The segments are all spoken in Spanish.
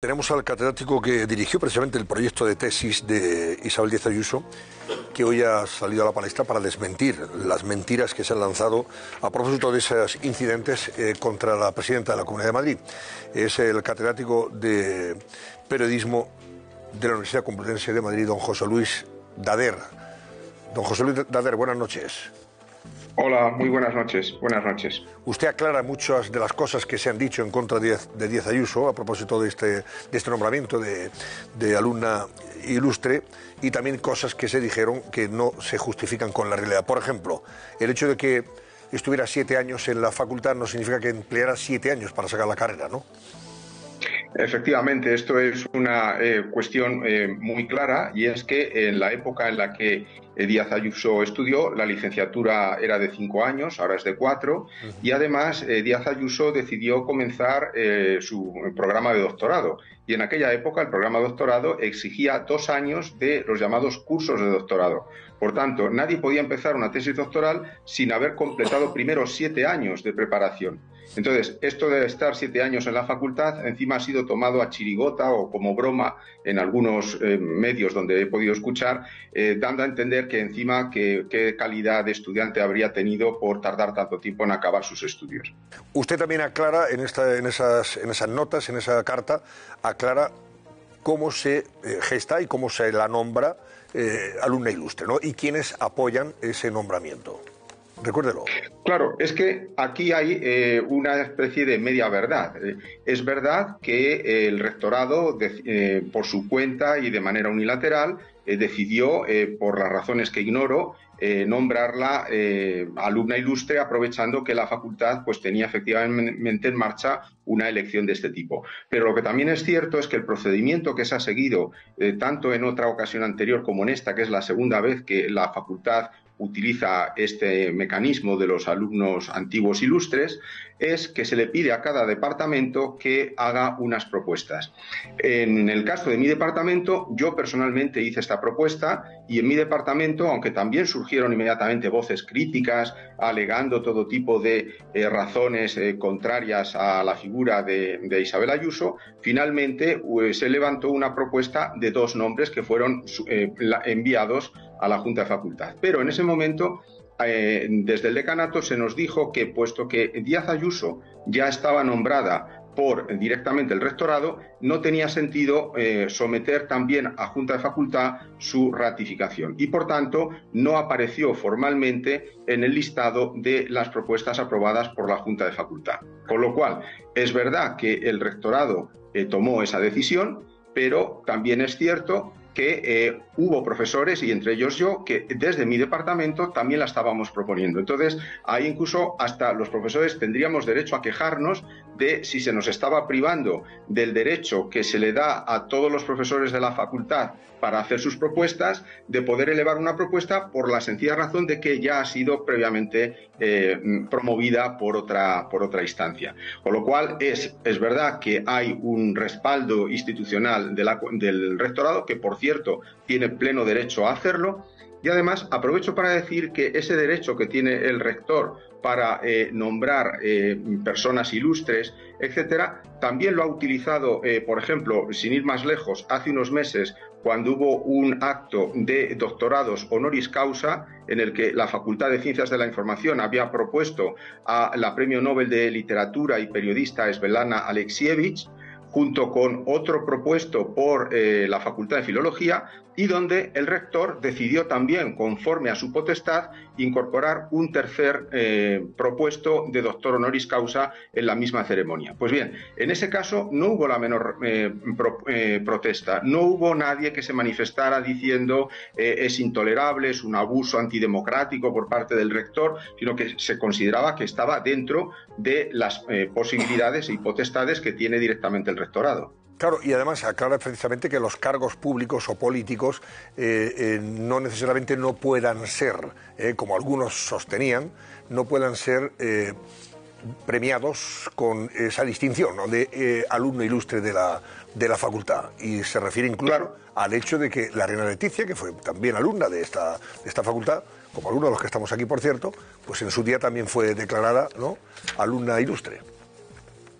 Tenemos al catedrático que dirigió precisamente el proyecto de tesis de Isabel Díaz Ayuso, que hoy ha salido a la palestra para desmentir las mentiras que se han lanzado a propósito de esos incidentes contra la presidenta de la Comunidad de Madrid. Es el catedrático de periodismo de la Universidad Complutense de Madrid, don José Luis Dader. Don José Luis Dader, buenas noches. Hola, muy buenas noches. Buenas noches. Usted aclara muchas de las cosas que se han dicho en contra de Díaz Ayuso a propósito de este nombramiento de alumna ilustre, y también cosas que se dijeron que no se justifican con la realidad. Por ejemplo, el hecho de que estuviera 7 años en la facultad no significa que empleara 7 años para sacar la carrera, ¿no? Efectivamente, esto es una cuestión muy clara, y es que en la época en la que Díaz Ayuso estudió, la licenciatura era de 5 años, ahora es de 4, y además Díaz Ayuso decidió comenzar su programa de doctorado, y en aquella época el programa de doctorado exigía 2 años de los llamados cursos de doctorado. Por tanto, nadie podía empezar una tesis doctoral sin haber completado primero 7 años de preparación. Entonces, esto de estar 7 años en la facultad, encima ha sido tomado a chirigota o como broma en algunos medios donde he podido escuchar, dando a entender que encima qué calidad de estudiante habría tenido por tardar tanto tiempo en acabar sus estudios. Usted también aclara en esas notas, en esa carta, aclara cómo se gesta y cómo se la nombra alumna ilustre, ¿no? Y quiénes apoyan ese nombramiento. Recuérdelo. Claro, es que aquí hay una especie de media verdad. Es verdad que el rectorado, por su cuenta y de manera unilateral, decidió, por las razones que ignoro, nombrarla alumna ilustre, aprovechando que la facultad pues tenía efectivamente en marcha una elección de este tipo. Pero lo que también es cierto es que el procedimiento que se ha seguido, tanto en otra ocasión anterior como en esta, que es la segunda vez que la facultad utiliza este mecanismo de los alumnos antiguos ilustres, es que se le pide a cada departamento que haga unas propuestas. En el caso de mi departamento, yo personalmente hice esta propuesta, y en mi departamento, aunque también surgieron inmediatamente voces críticas alegando todo tipo de razones contrarias a la figura de Isabel Ayuso, finalmente se levantó una propuesta de 2 nombres que fueron enviados a la Junta de Facultad. Pero en ese momento, desde el decanato se nos dijo que, puesto que Díaz Ayuso ya estaba nombrada por directamente el rectorado, no tenía sentido someter también a Junta de Facultad su ratificación, y por tanto no apareció formalmente en el listado de las propuestas aprobadas por la Junta de Facultad. Con lo cual, es verdad que el rectorado tomó esa decisión, pero también es cierto que hubo profesores, y entre ellos yo, que desde mi departamento también la estábamos proponiendo. Entonces, ahí incluso hasta los profesores tendríamos derecho a quejarnos de si se nos estaba privando del derecho que se le da a todos los profesores de la facultad para hacer sus propuestas, de poder elevar una propuesta, por la sencilla razón de que ya ha sido previamente promovida por otra instancia. Con lo cual, es verdad que hay un respaldo institucional del rectorado, que por cierto tiene pleno derecho a hacerlo, y además aprovecho para decir que ese derecho que tiene el rector para nombrar personas ilustres, etcétera, también lo ha utilizado, por ejemplo, sin ir más lejos, hace unos meses, cuando hubo un acto de doctorados honoris causa en el que la Facultad de Ciencias de la Información había propuesto a la Premio Nobel de Literatura y periodista Svetlana Alexievich, junto con otro propuesto por la Facultad de Filología, y donde el rector decidió también, conforme a su potestad, incorporar un tercer propuesto de doctor honoris causa en la misma ceremonia. Pues bien, en ese caso no hubo la menor protesta, no hubo nadie que se manifestara diciendo es intolerable, es un abuso antidemocrático por parte del rector, sino que se consideraba que estaba dentro de las posibilidades y potestades que tiene directamente el rectorado. Claro, y además aclara precisamente que los cargos públicos o políticos no necesariamente no puedan ser, como algunos sostenían, no puedan ser premiados con esa distinción, ¿no?, de alumno ilustre de la facultad. Y se refiere incluso, claro, al hecho de que la reina Letizia, que fue también alumna de esta facultad, como algunos de los que estamos aquí, por cierto, pues en su día también fue declarada, ¿no?, alumna ilustre.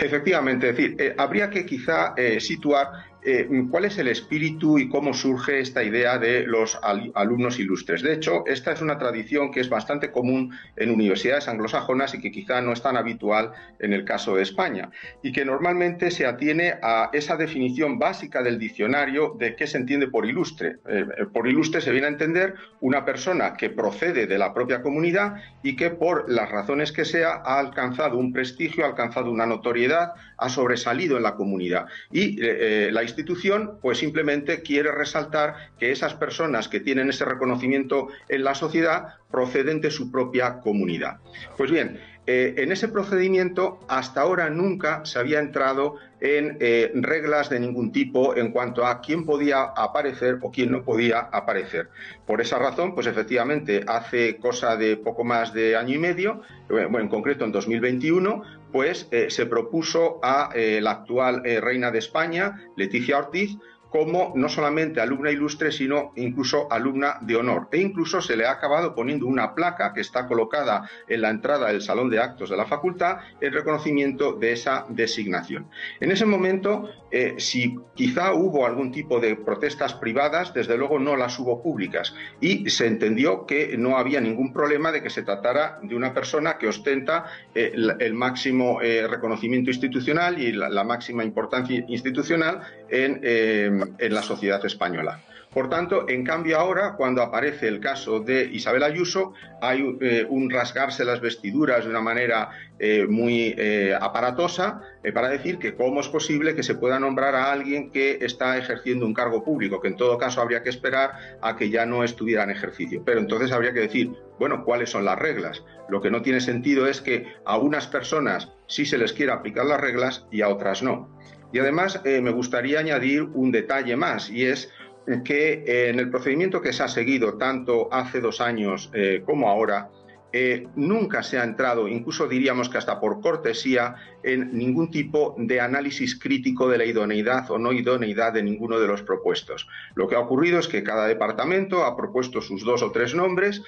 Efectivamente, es decir, habría que quizá situar cuál es el espíritu y cómo surge esta idea de los alumnos ilustres. De hecho, esta es una tradición que es bastante común en universidades anglosajonas y que quizá no es tan habitual en el caso de España, y que normalmente se atiene a esa definición básica del diccionario de qué se entiende por ilustre. Por ilustre se viene a entender una persona que procede de la propia comunidad y que por las razones que sea ha alcanzado un prestigio, ha alcanzado una notoriedad, ha sobresalido en la comunidad, y la institución pues simplemente quiere resaltar que esas personas que tienen ese reconocimiento en la sociedad proceden de su propia comunidad. Pues bien, en ese procedimiento hasta ahora nunca se había entrado en reglas de ningún tipo en cuanto a quién podía aparecer o quién no podía aparecer. Por esa razón, pues efectivamente, hace cosa de poco más de año y medio, bueno, en concreto en 2021, pues se propuso a la actual reina de España, Letizia Ortiz, como no solamente alumna ilustre, sino incluso alumna de honor. E incluso se le ha acabado poniendo una placa que está colocada en la entrada del salón de actos de la facultad en reconocimiento de esa designación. En ese momento, si quizá hubo algún tipo de protestas privadas, desde luego no las hubo públicas, y se entendió que no había ningún problema de que se tratara de una persona que ostenta el máximo reconocimiento institucional y la máxima importancia institucional en la sociedad española. Por tanto, en cambio ahora, cuando aparece el caso de Isabel Ayuso, hay un rasgarse las vestiduras de una manera muy aparatosa para decir que cómo es posible que se pueda nombrar a alguien que está ejerciendo un cargo público, que en todo caso habría que esperar a que ya no estuviera en ejercicio. Pero entonces habría que decir, bueno, ¿cuáles son las reglas? Lo que no tiene sentido es que a unas personas sí se les quiera aplicar las reglas y a otras no. Y además me gustaría añadir un detalle más, y es que en el procedimiento que se ha seguido tanto hace 2 años como ahora, nunca se ha entrado, incluso diríamos que hasta por cortesía, en ningún tipo de análisis crítico de la idoneidad o no idoneidad de ninguno de los propuestos. Lo que ha ocurrido es que cada departamento ha propuesto sus 2 o 3 nombres.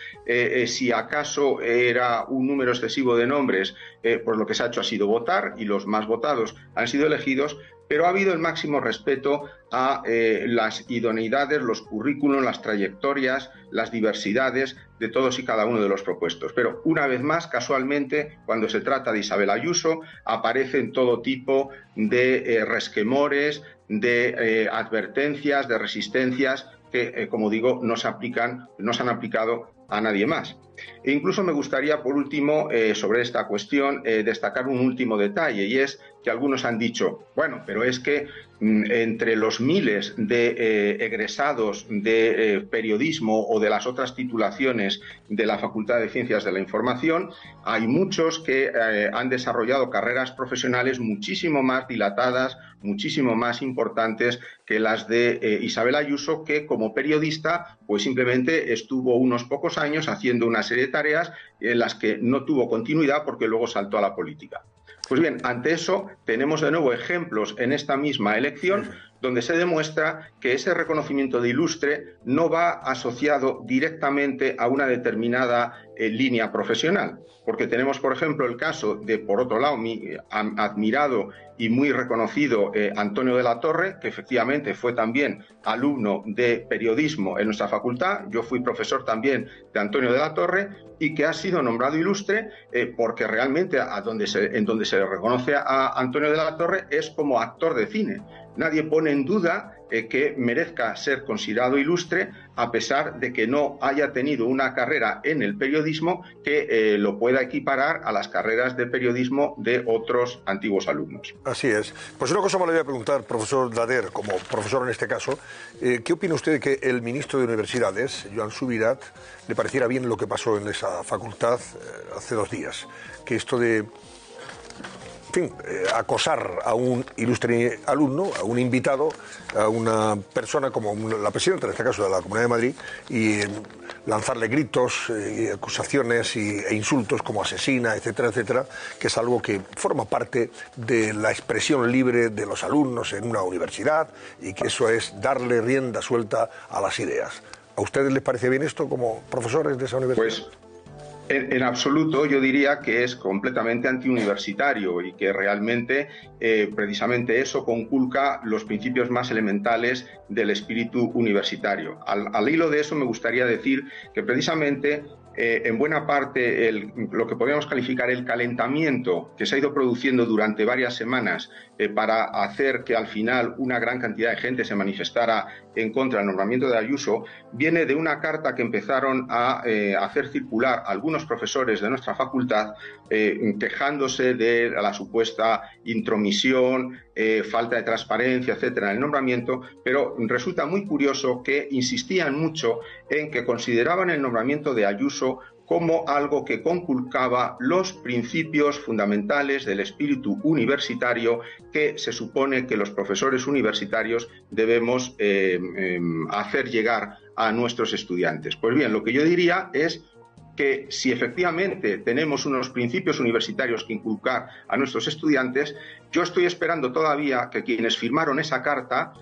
Si acaso era un número excesivo de nombres, pues lo que se ha hecho ha sido votar, y los más votados han sido elegidos, pero ha habido el máximo respeto a las idoneidades, los currículums, las trayectorias, las diversidades de todos y cada uno de los propuestos. Pero una vez más, casualmente, cuando se trata de Isabel Ayuso, aparecen todo tipo de resquemores, de advertencias, de resistencias que, como digo, no se han aplicado a nadie más. E incluso me gustaría, por último, sobre esta cuestión, destacar un último detalle, y es que algunos han dicho, bueno, pero es que entre los miles de egresados de periodismo o de las otras titulaciones de la Facultad de Ciencias de la Información, hay muchos que han desarrollado carreras profesionales muchísimo más dilatadas, muchísimo más importantes que las de Isabel Ayuso, que como periodista pues simplemente estuvo unos pocos años haciendo una serie de tareas en las que no tuvo continuidad porque luego saltó a la política. Pues bien, ante eso tenemos de nuevo ejemplos en esta misma elección donde se demuestra que ese reconocimiento de ilustre no va asociado directamente a una determinada línea profesional, porque tenemos, por ejemplo, el caso de, por otro lado, mi admirado y muy reconocido Antonio de la Torre, que efectivamente fue también alumno de periodismo en nuestra facultad. Yo fui profesor también de Antonio de la Torre, y que ha sido nombrado ilustre porque realmente en donde se le reconoce a Antonio de la Torre es como actor de cine. Nadie pone en duda que merezca ser considerado ilustre a pesar de que no haya tenido una carrera en el periodismo que lo pueda equiparar a las carreras de periodismo de otros antiguos alumnos. Así es. Pues una cosa me le voy a preguntar, profesor Dader, como profesor en este caso, ¿qué opina usted de que el ministro de Universidades, Joan Subirat, le pareciera bien lo que pasó en esa facultad hace 2 días? Que esto de... en fin, acosar a un ilustre alumno, a un invitado, a una persona como la presidenta, en este caso de la Comunidad de Madrid, y lanzarle gritos, acusaciones e insultos como asesina, etcétera, etcétera, que es algo que forma parte de la expresión libre de los alumnos en una universidad, y que eso es darle rienda suelta a las ideas. ¿A ustedes les parece bien esto como profesores de esa universidad? Pues... En absoluto, yo diría que es completamente antiuniversitario y que realmente precisamente eso conculca los principios más elementales del espíritu universitario. Al hilo de eso me gustaría decir que precisamente en buena parte lo que podríamos calificar el calentamiento que se ha ido produciendo durante varias semanas para hacer que al final una gran cantidad de gente se manifestara en contra del nombramiento de Ayuso viene de una carta que empezaron a hacer circular algunos profesores de nuestra facultad quejándose de la supuesta intromisión, falta de transparencia, etcétera, en el nombramiento, pero resulta muy curioso que insistían mucho en que consideraban el nombramiento de Ayuso como algo que conculcaba los principios fundamentales del espíritu universitario que se supone que los profesores universitarios debemos hacer llegar a nuestros estudiantes. Pues bien, lo que yo diría es que si efectivamente tenemos unos principios universitarios que inculcar a nuestros estudiantes, yo estoy esperando todavía que quienes firmaron esa carta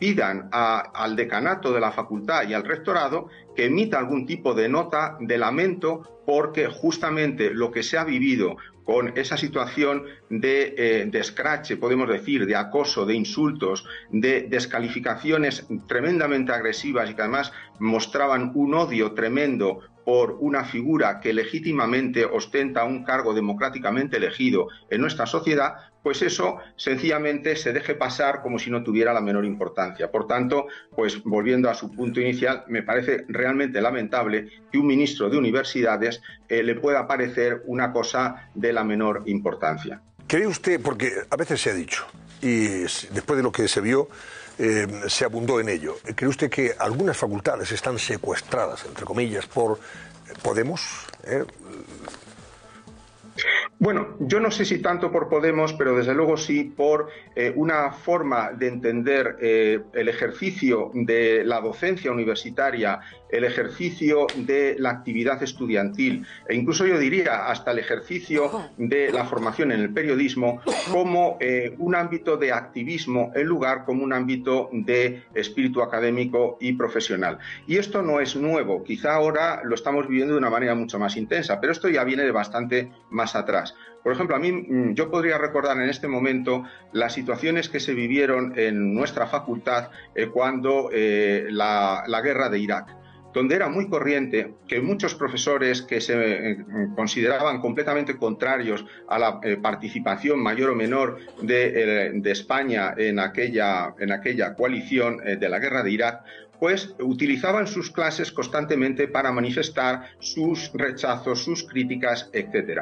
pidan al decanato de la facultad y al rectorado que emita algún tipo de nota de lamento porque justamente lo que se ha vivido con esa situación de escrache, podemos decir, de acoso, de insultos, de descalificaciones tremendamente agresivas y que además mostraban un odio tremendo por una figura que legítimamente ostenta un cargo democráticamente elegido en nuestra sociedad, pues eso sencillamente se deje pasar como si no tuviera la menor importancia. Por tanto, pues volviendo a su punto inicial, me parece realmente lamentable que un ministro de universidades le pueda parecer una cosa de la menor importancia. ¿Cree usted, porque a veces se ha dicho, y después de lo que se vio, se abundó en ello, ¿cree usted que algunas facultades están secuestradas, entre comillas, por Podemos? Bueno, yo no sé si tanto por Podemos, pero desde luego sí por una forma de entender el ejercicio de la docencia universitaria, el ejercicio de la actividad estudiantil e incluso yo diría hasta el ejercicio de la formación en el periodismo como un ámbito de activismo en lugar como un ámbito de espíritu académico y profesional. Y esto no es nuevo, quizá ahora lo estamos viviendo de una manera mucho más intensa, pero esto ya viene de bastante más atrás. Por ejemplo, a mí yo podría recordar en este momento las situaciones que se vivieron en nuestra facultad cuando la guerra de Irak, donde era muy corriente que muchos profesores que se consideraban completamente contrarios a la participación mayor o menor de España en aquella coalición de la guerra de Irak, pues utilizaban sus clases constantemente para manifestar sus rechazos, sus críticas, etc.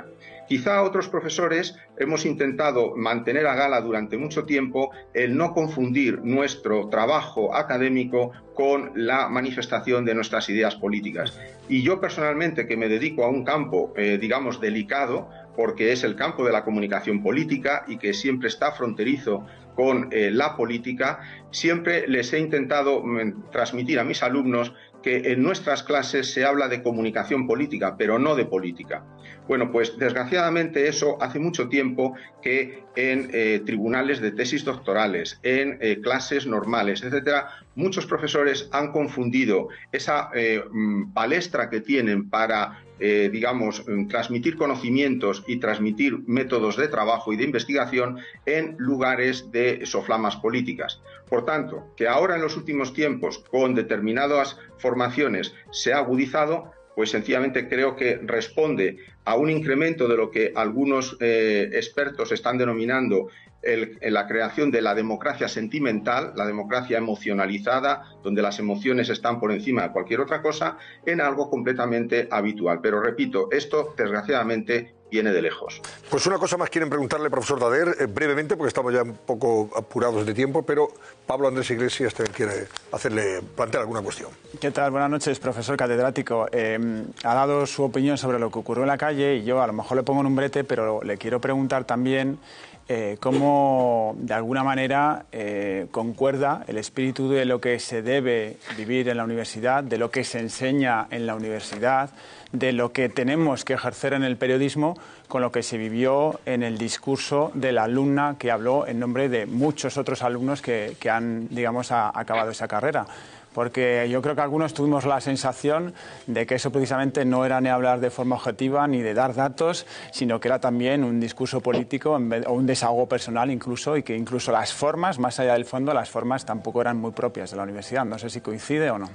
Quizá otros profesores hemos intentado mantener a gala durante mucho tiempo el no confundir nuestro trabajo académico con la manifestación de nuestras ideas políticas. Y yo personalmente, que me dedico a un campo, digamos, delicado, porque es el campo de la comunicación política y que siempre está fronterizo con la política, siempre les he intentado transmitir a mis alumnos que en nuestras clases se habla de comunicación política, pero no de política. Bueno, pues desgraciadamente eso hace mucho tiempo que en tribunales de tesis doctorales, en clases normales, etcétera, muchos profesores han confundido esa palestra que tienen para digamos, transmitir conocimientos y transmitir métodos de trabajo y de investigación en lugares de soflamas políticas. Por tanto, que ahora en los últimos tiempos con determinadas formaciones se ha agudizado, pues sencillamente creo que responde a un incremento de lo que algunos expertos están denominando la creación de la democracia sentimental, la democracia emocionalizada, donde las emociones están por encima de cualquier otra cosa, en algo completamente habitual. Pero repito, esto desgraciadamente viene de lejos. Pues una cosa más quieren preguntarle, profesor Dader, brevemente, porque estamos ya un poco apurados de tiempo, pero Pablo Andrés Iglesias también quiere plantear alguna cuestión. ¿Qué tal? Buenas noches, profesor catedrático. Ha dado su opinión sobre lo que ocurrió en la calle y yo a lo mejor le pongo en un brete, pero le quiero preguntar también cómo, de alguna manera, concuerda el espíritu de lo que se debe vivir en la universidad, de lo que se enseña en la universidad, de lo que tenemos que ejercer en el periodismo, con lo que se vivió en el discurso de la alumna que habló en nombre de muchos otros alumnos que han, digamos, acabado esa carrera. porque yo creo que algunos tuvimos la sensación de que eso precisamente no era ni hablar de forma objetiva ni de dar datos, sino que era también un discurso político o un desahogo personal incluso, y que incluso las formas, más allá del fondo, las formas tampoco eran muy propias de la universidad. No sé si coincide o no.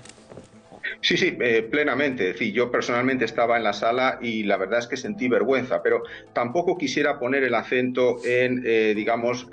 Sí, sí, plenamente. Es decir, yo personalmente estaba en la sala y la verdad es que sentí vergüenza, pero tampoco quisiera poner el acento en, digamos,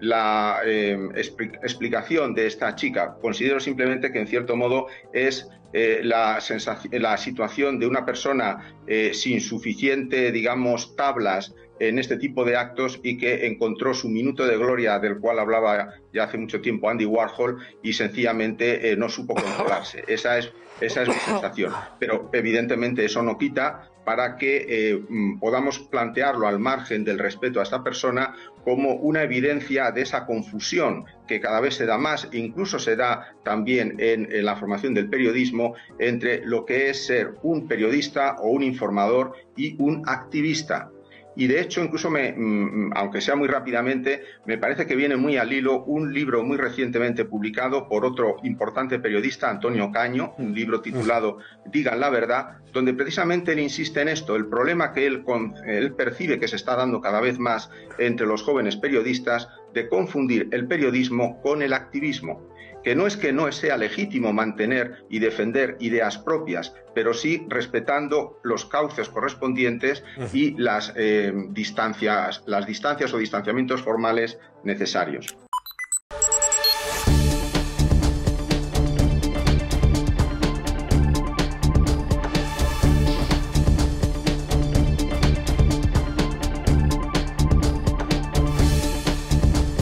la explicación de esta chica. Considero simplemente que, en cierto modo, es la situación de una persona sin suficiente, digamos, tablas en este tipo de actos, y que encontró su minuto de gloria, del cual hablaba ya hace mucho tiempo Andy Warhol, y sencillamente no supo controlarse. Esa es mi sensación. Pero evidentemente eso no quita para que podamos plantearlo al margen del respeto a esta persona como una evidencia de esa confusión que cada vez se da más, incluso se da también en la formación del periodismo, entre lo que es ser un periodista o un informador y un activista. Y de hecho, incluso, aunque sea muy rápidamente, me parece que viene muy al hilo un libro muy recientemente publicado por otro importante periodista, Antonio Caño, un libro titulado Digan la verdad, donde precisamente él insiste en esto, el problema que él percibe que se está dando cada vez más entre los jóvenes periodistas, de confundir el periodismo con el activismo. Que no es que no sea legítimo mantener y defender ideas propias, pero sí respetando los cauces correspondientes y las distancias o distanciamientos formales necesarios.